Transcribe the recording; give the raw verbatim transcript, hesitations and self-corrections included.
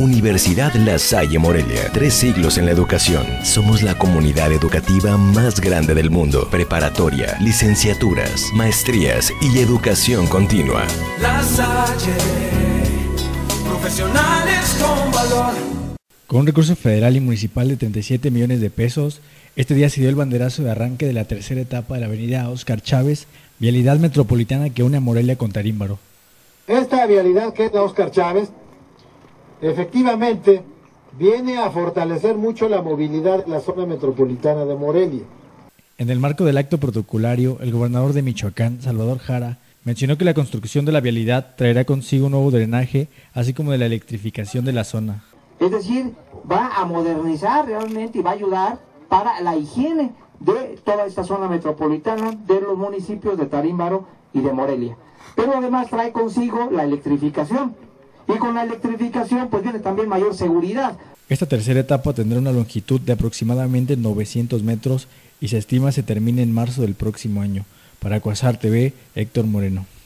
Universidad La Salle Morelia. Tres siglos en la educación. Somos la comunidad educativa más grande del mundo. Preparatoria, licenciaturas, maestrías y educación continua. La Salle, profesionales con valor. Con un recurso federal y municipal de treinta y siete millones de pesos, este día se dio el banderazo de arranque de la tercera etapa de la avenida Óscar Chávez, vialidad metropolitana que une a Morelia con Tarímbaro. Esta vialidad que es la Óscar Chávez, efectivamente, viene a fortalecer mucho la movilidad en la zona metropolitana de Morelia. En el marco del acto protocolario, el gobernador de Michoacán, Salvador Jara, mencionó que la construcción de la vialidad traerá consigo un nuevo drenaje, así como de la electrificación de la zona. Es decir, va a modernizar realmente y va a ayudar para la higiene de toda esta zona metropolitana, de los municipios de Tarímbaro y de Morelia. Pero además trae consigo la electrificación. Y con la electrificación pues viene también mayor seguridad. Esta tercera etapa tendrá una longitud de aproximadamente novecientos metros y se estima se termine en marzo del próximo año. Para Cuasar T V, Héctor Moreno.